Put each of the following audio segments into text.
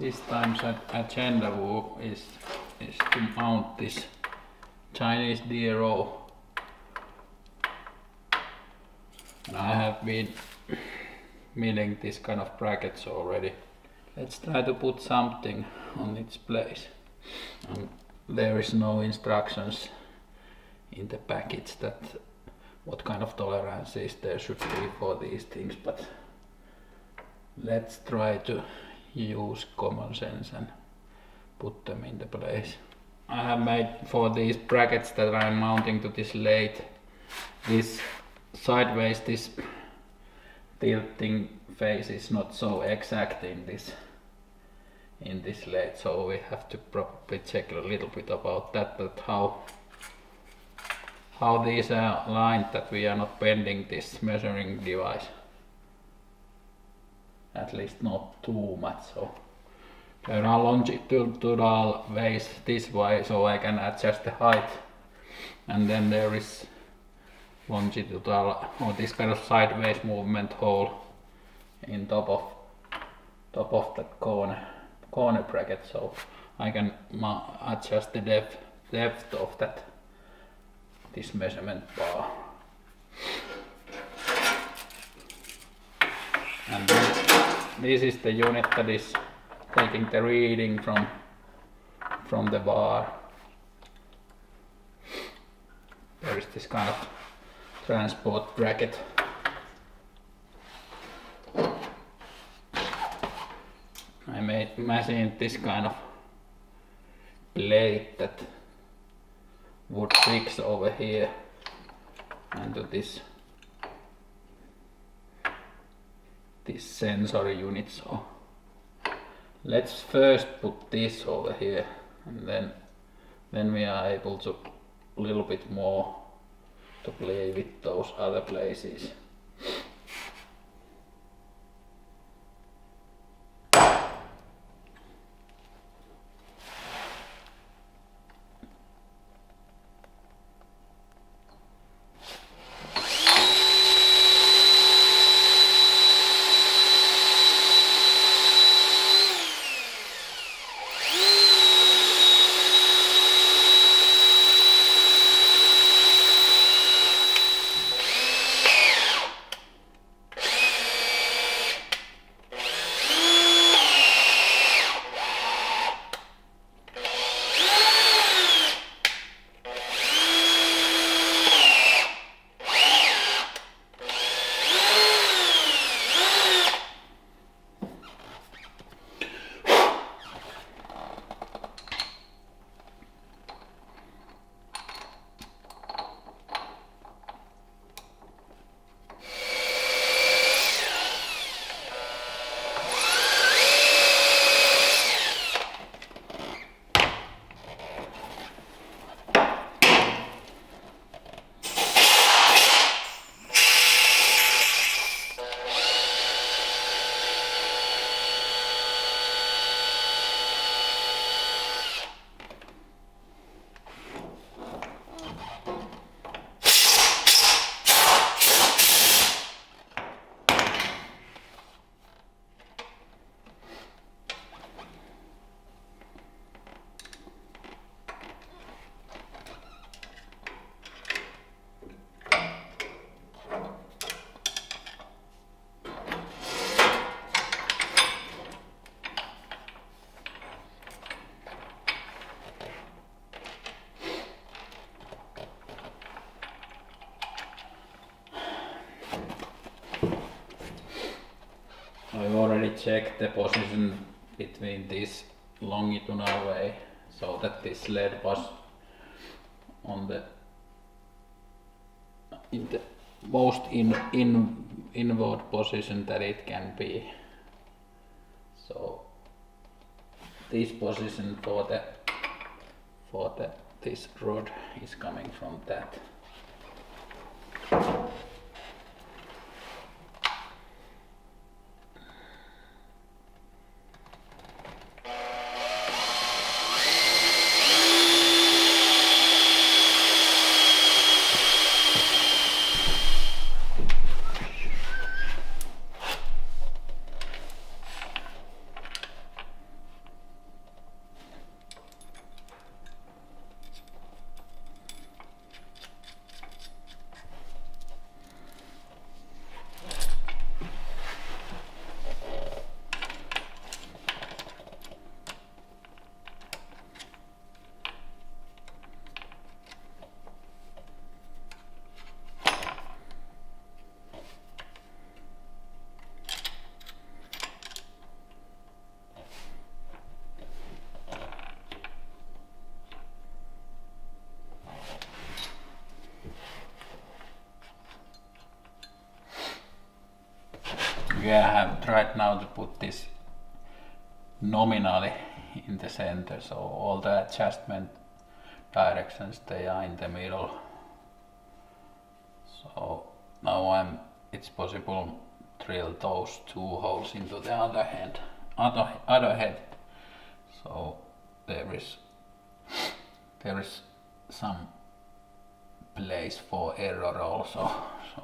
This time's agenda is to mount this Chinese DRO. And I have been milling this kind of brackets already. Let's try to put something on its place. There is no instructions in the package that what kind of tolerances there should be for these things, but let's try to use common sense and put them into place. I have made for these brackets that I'm mounting to this lathe, this sideways, this tilting face is not so exact in this lathe, so we have to probably check a little bit about that how these are aligned, that we are not bending this measuring device. At least not too much, so there are longitudinal ways this way, so I can adjust the height, and then there is longitudinal or this kind of sideways movement hole in top of that corner bracket, so I can adjust the depth of this measurement bar. And this is the unit that is taking the reading from the bar. There is this kind of transport bracket. I machined this kind of plate that would fix over here and to this sensory unit, so let's first put this over here, and then we are able to a little bit more to play with those other places. Check the position between this longitudinal way so that this lead was in the most inward position that it can be. So this position for this rod is coming from that. We have tried now to put this nominally in the center, so all the adjustment directions, they are in the middle. So now it's possible to drill those two holes into the other head. So there is some place for error also. So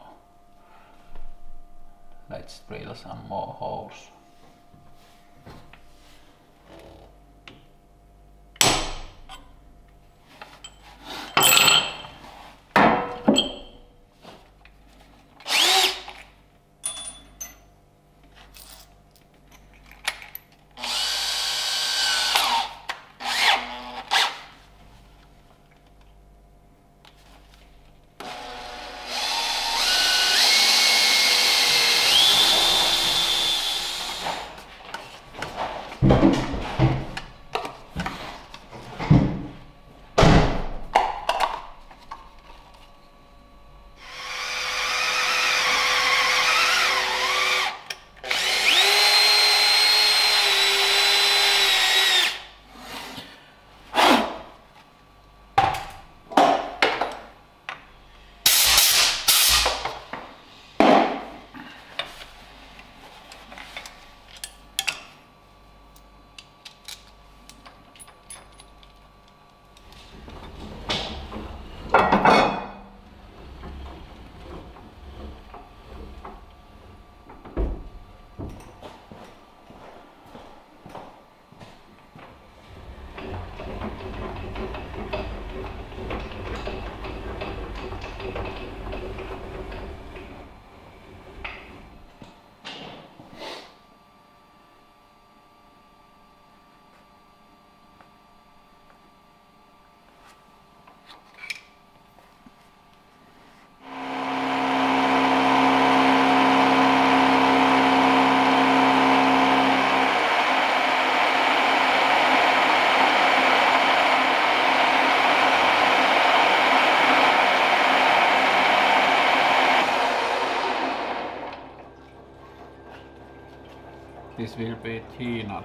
let's drill some more holes. This will be T-nut.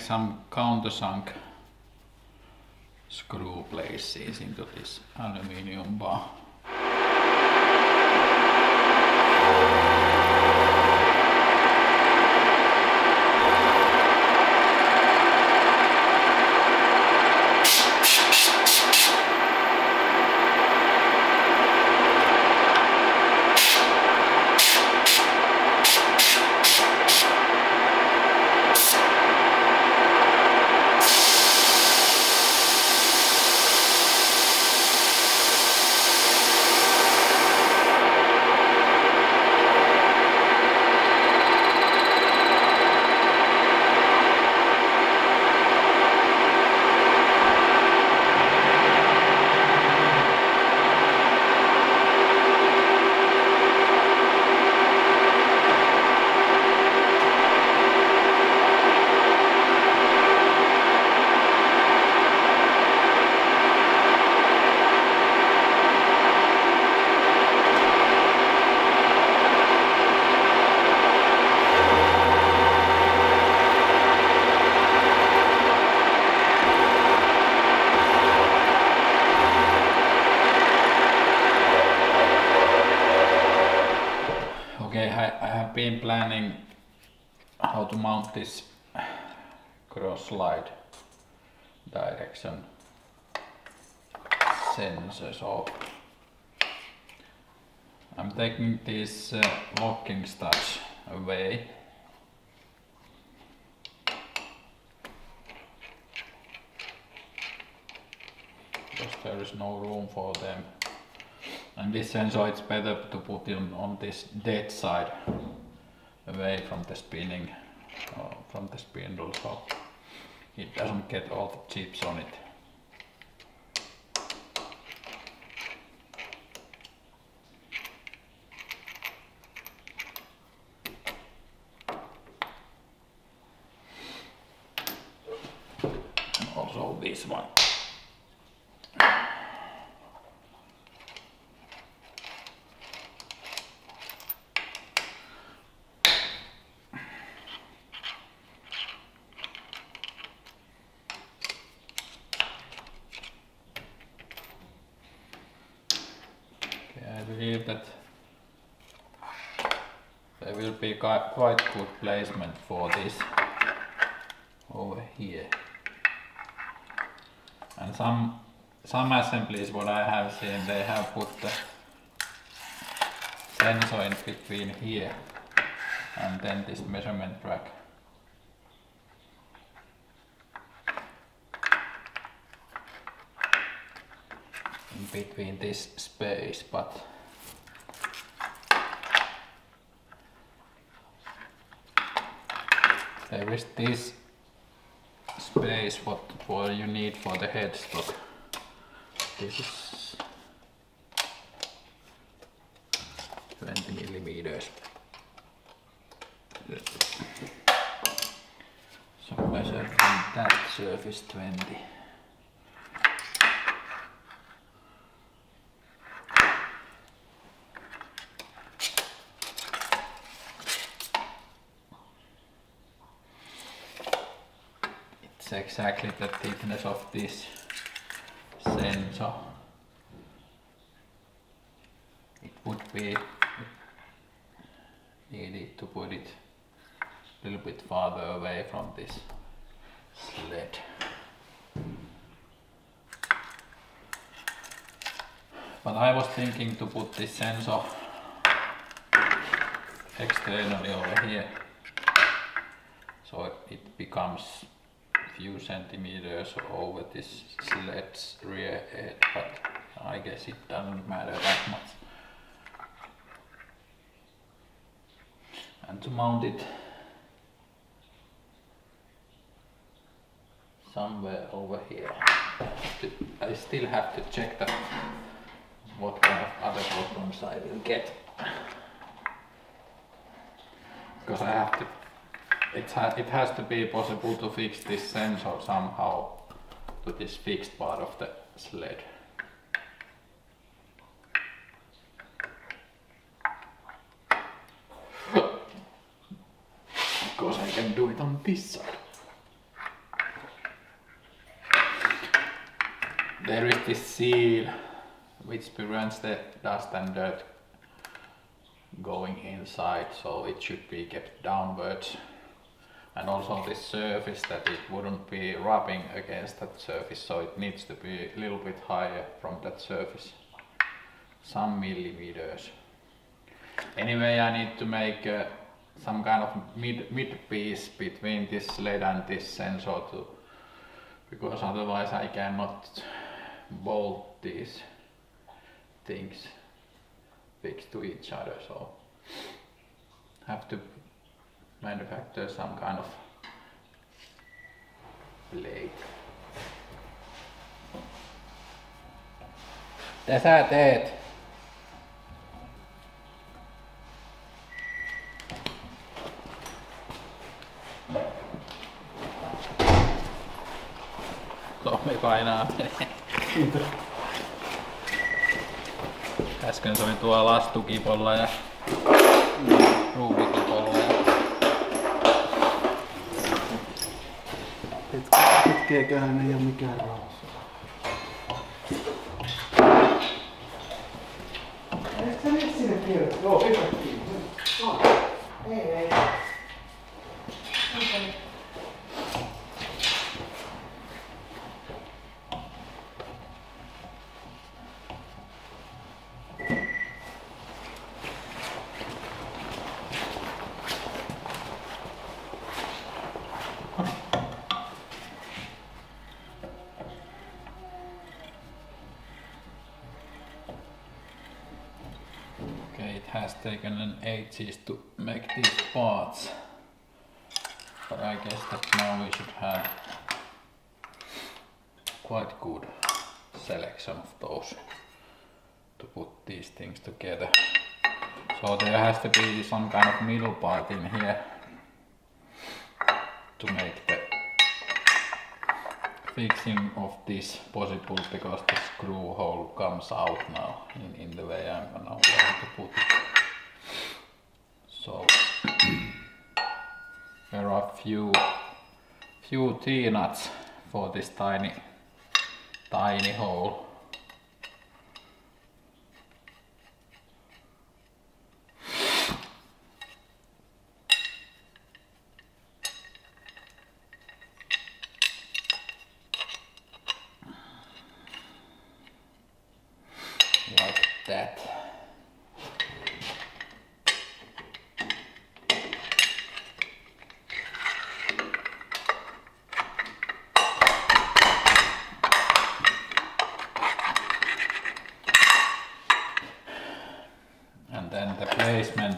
Some countersunk screw places into this aluminium bar. have been planning how to mount this cross slide direction sensor. So I'm taking these locking studs away. Because there is no room for them. And this sensor, it's better to put it on this dead side, away from the spinning, from the spindle, so it doesn't get all the chips on it. Also this one. That there will be quite good placement for this over here, and some assemblies what I have seen, they have put the sensor in between here and then this measurement track. In between this space, but there is this space what you need for the headstock. This is 20 millimeters. So measure from that surface 20. Exactly the thickness of this sensor. It would be needed to put it a little bit farther away from this sled. But I was thinking to put this sensor externally over here, so it becomes few centimeters over this sled's rear edge, but I guess it doesn't matter that much. And to mount it somewhere over here, I still have to check that what kind of other problems I will get, because I have to. It has to be possible to fix this sensor somehow to this fixed part of the sled. Of course I can do it on this side. There is this seal which prevents the dust and dirt going inside, so it should be kept downwards. And also this surface, that it wouldn't be rubbing against that surface, so it needs to be a little bit higher from that surface, some millimeters. Anyway, I need to make some kind of mid piece between this sled and this sensor too, because otherwise I cannot bolt these things fixed to each other, so have to manufacture some kind of blade. Mitä sä teet? Tommi painaa menee. Äsken se oli tuolla lastukipolla ja ruuvikipolla. Ketkäköhän ei oo mikään rauhassa. Eikö sä nyt sinne kiire? Joo, pitää kiinni. Anyway. Okay. Has taken an ages to make these parts, but I guess that now we should have quite good selection of those to put these things together. So there has to be some kind of middle part in here to make the fixing of this possible, because the screw hole comes out now in the way I'm gonna want to put it. So there are few T-nuts for this tiny hole.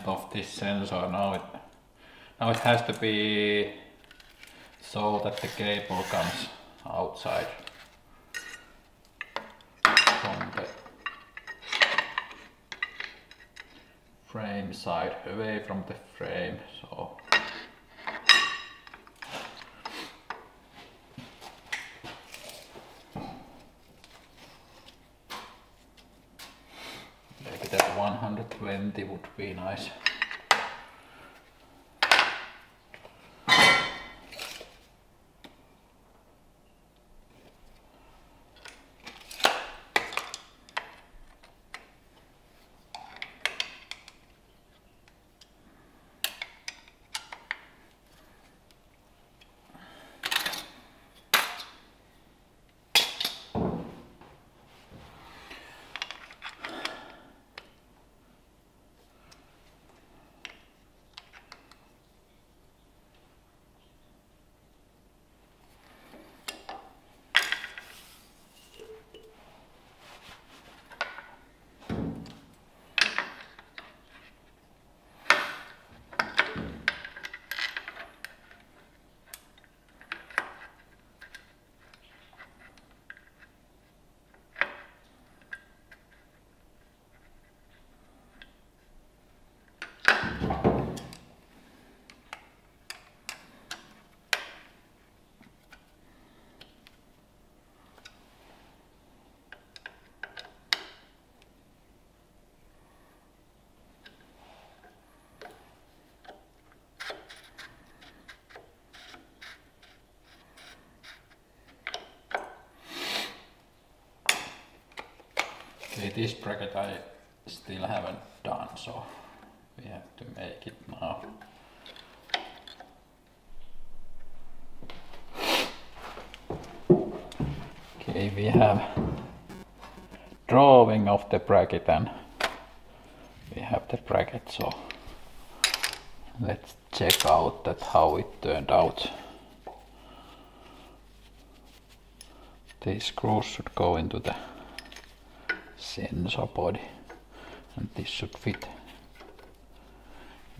Of this sensor now it has to be so that the cable comes outside from the frame side, away from the frame, so maybe that 120 would be nice. This bracket I still haven't done, so we have to make it now. Okay, we have drawing of the bracket and we have the bracket, so let's check out that how it turned out. These screws should go into the sensor body, and this should fit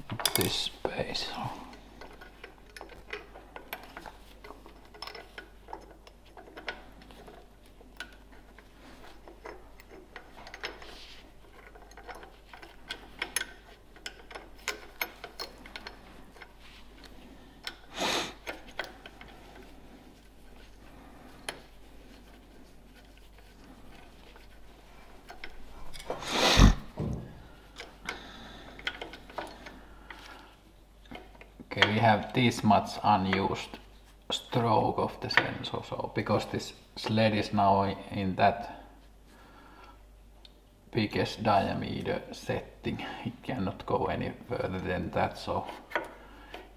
in this space. So. We have this much unused stroke of the sensor, so because this sled is now in that biggest diameter setting. It cannot go any further than that, so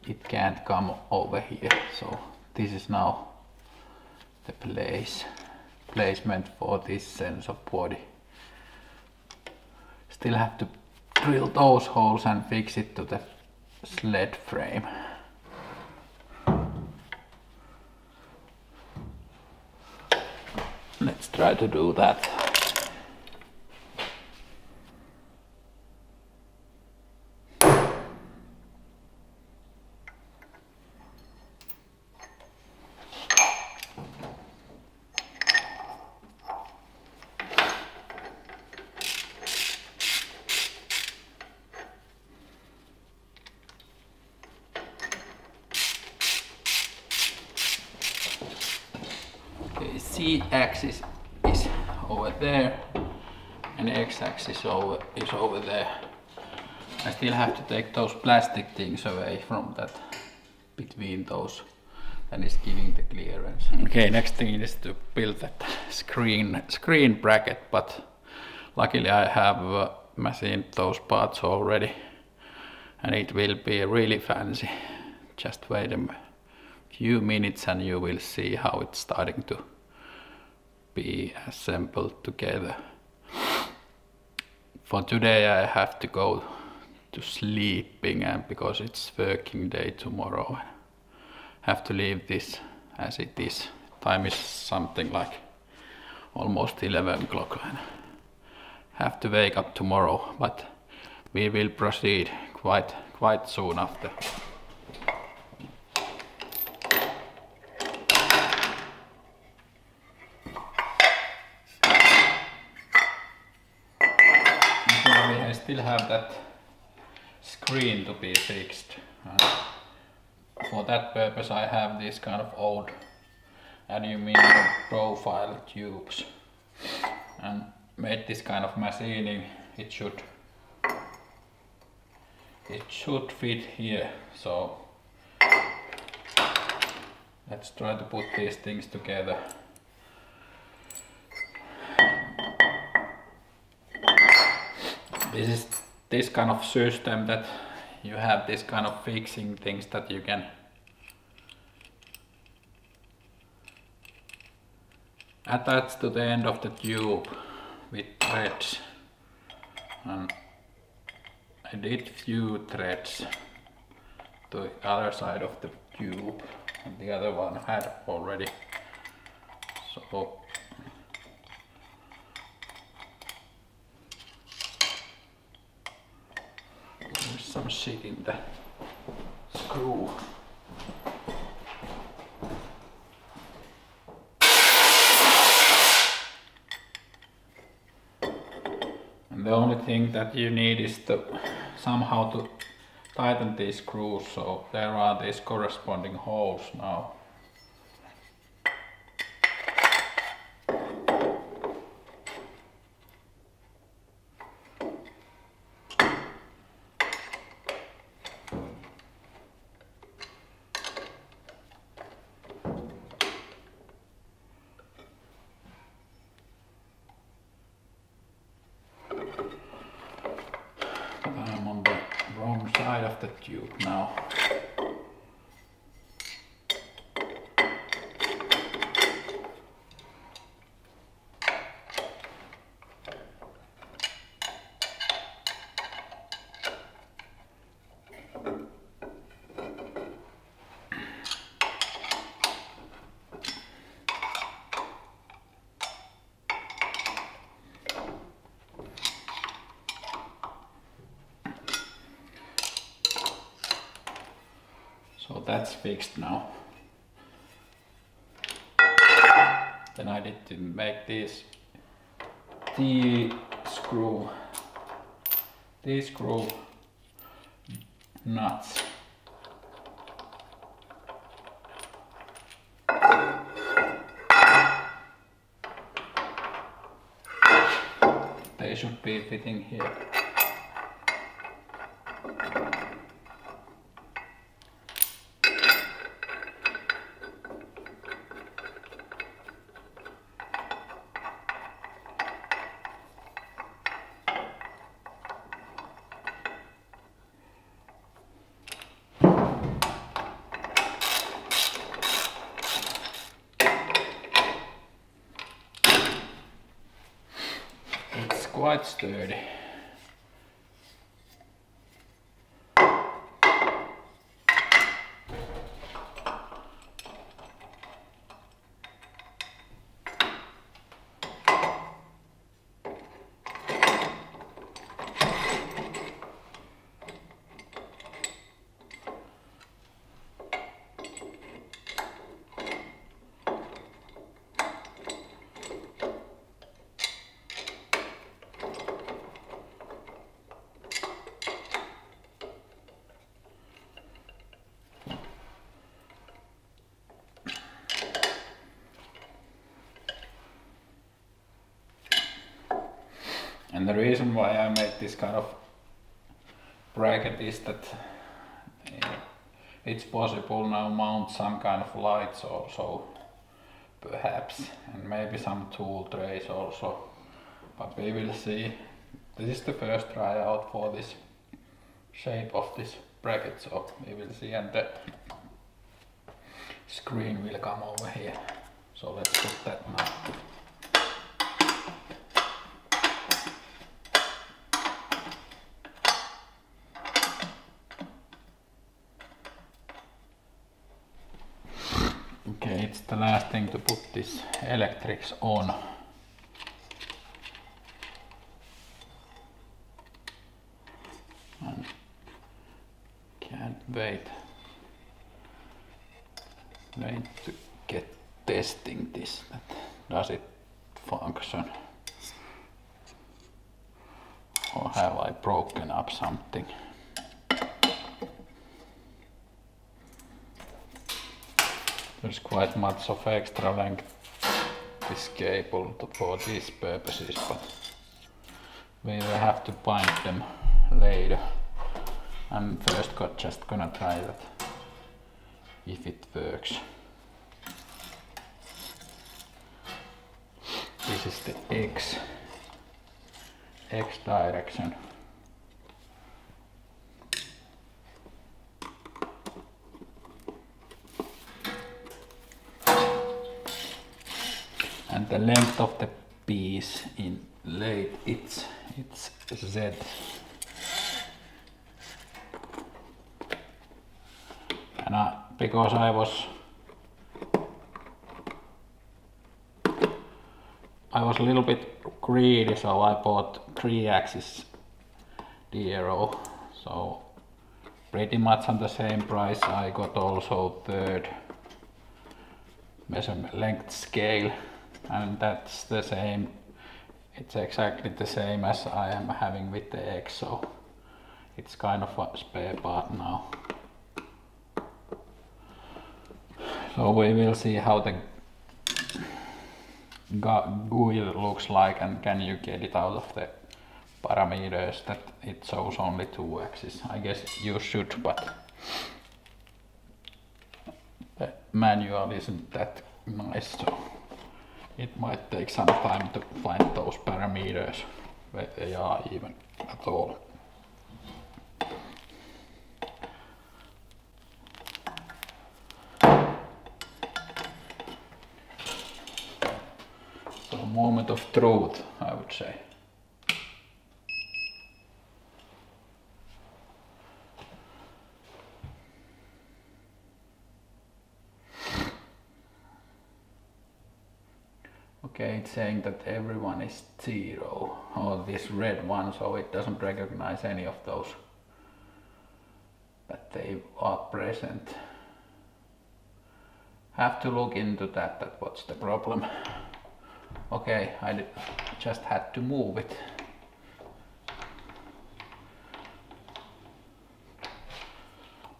it can't come over here. So this is now the placement for this sensor body. Still have to drill those holes and fix it to the sled frame. Let's try to do that. C axis is over there and X axis is over there. I still have to take those plastic things away from that, between those, and it's giving the clearance. Okay, next thing is to build that screen bracket, but luckily I have machined those parts already and it will be really fancy. Just wait a few minutes and you will see how it's starting to be assembled together. For today I have to go to sleeping, and because it's working day tomorrow, I have to leave this as it is. Time is something like almost 11 o'clock and have to wake up tomorrow, but we will proceed quite soon after. Still have that screen to be fixed, and for that purpose I have these kind of old aluminum profile tubes and made this kind of machining. It should fit here, so let's try to put these things together. This is this kind of system that you have this kind of fixing things that you can attach to the end of the tube with threads, and I did few threads to the other side of the tube, and the other one had already, so some shit in the screw. And the only thing that you need is to somehow to tighten these screws, so there are these corresponding holes now. Of the tube now. So that's fixed now. Then I need to make these screw nuts. They should be fitting here. quite sturdy. And the reason why I made this kind of bracket is that it's possible now mount some kind of lights also, perhaps, and maybe some tool trays also, but we will see. This is the first try out for this shape of this bracket, so we will see, and the screen will come over here, so let's put that now. It's the last thing to put these electrics on. And can't wait to get testing this, that does it function, or have I broken up something? There's quite much of extra length this cable for these purposes, but we will have to bind them later. I'm first just gonna try that if it works. This is the X direction. And the length of the piece in late, it's Z. And because I was a little bit greedy, so I bought 3-axis DRO. So pretty much on the same price I got also 3rd measurement length scale. And that's the same, it's exactly the same as I am having with the X, so it's kind of a spare part now. So we will see how the GUI looks like, and can you get it out of the parameters that it shows only 2 axes. I guess you should, but the manual isn't that nice, so it might take some time to find those parameters, where they are even at all. So, moment of truth, I would say. Okay, it's saying that everyone is 0, or this red one, so it doesn't recognize any of those, but they are present. Have to look into that what's the problem. Okay, I just had to move it.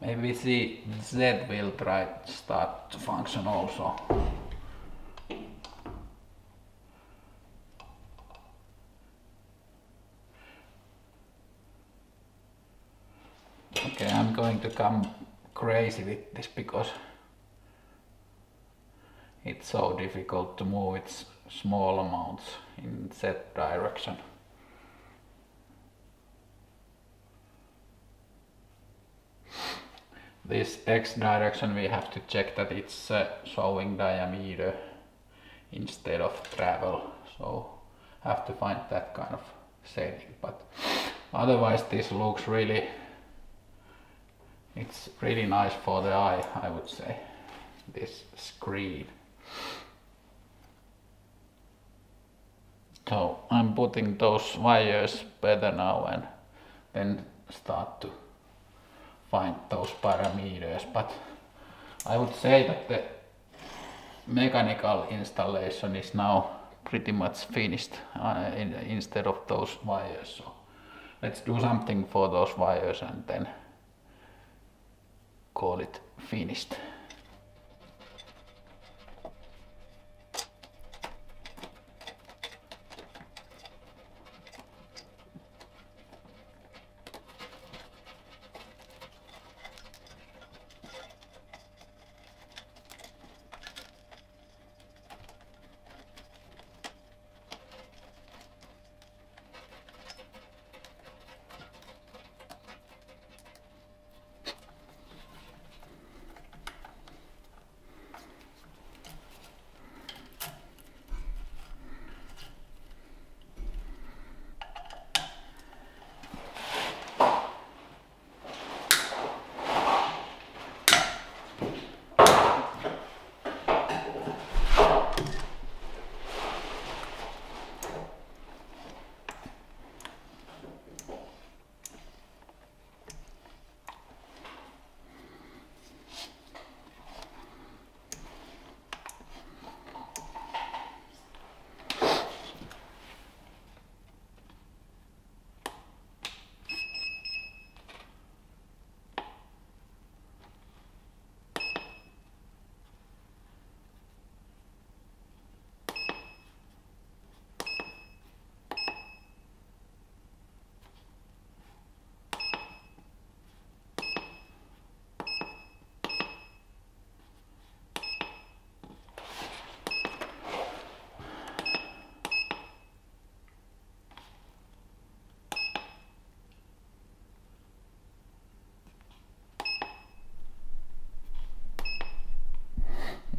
Maybe see, Z will try to start to function also. Okay, I'm going to come crazy with this because it's so difficult to move its small amounts in that direction. This X direction, we have to check that it's showing diameter instead of travel, so have to find that kind of setting, but otherwise this looks really, it's really nice for the eye, I would say, this screen. So I'm putting those wires better now and then start to find those parameters, but I would say that the mechanical installation is now pretty much finished instead of those wires, so let's do something for those wires and then call it finished.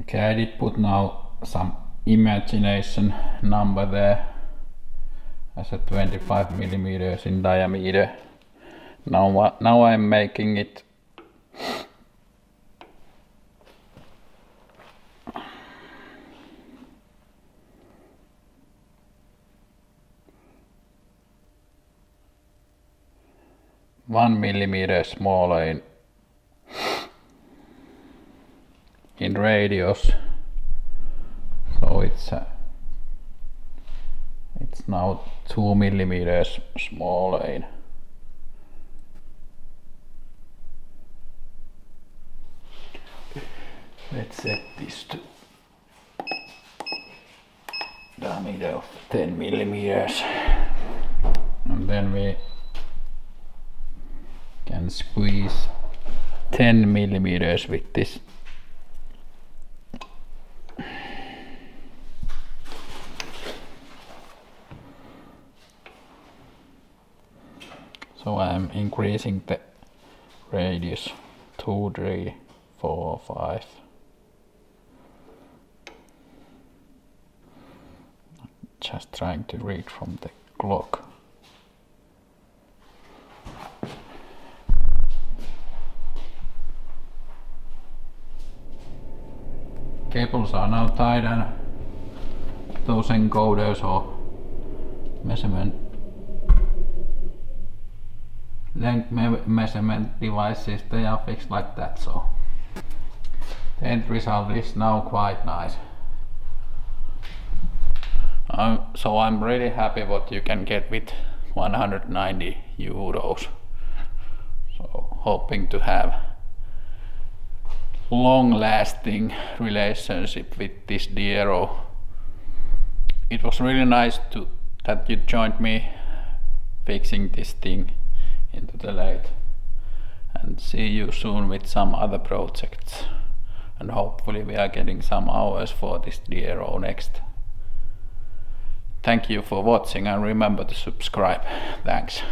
Okay, I did put now some imagination number there as a 25 mm in diameter. Now I'm making it 1 mm smaller in radius, so it's now 2 mm smaller let's set this to diameter of 10 mm, and then we can squeeze 10 mm with this. So I'm increasing the radius 2, 3, 4, 5. Just trying to read from the clock. Cables are now tied and those encoders or measurement length measurement devices, they are fixed like that, so the end result is now quite nice. So I'm really happy what you can get with 190 euros. So hoping to have long-lasting relationship with this DRO. It was really nice that you joined me fixing this thing into the light, and see you soon with some other projects, and hopefully we are getting some hours for this DRO next. Thank you for watching and remember to subscribe. Thanks.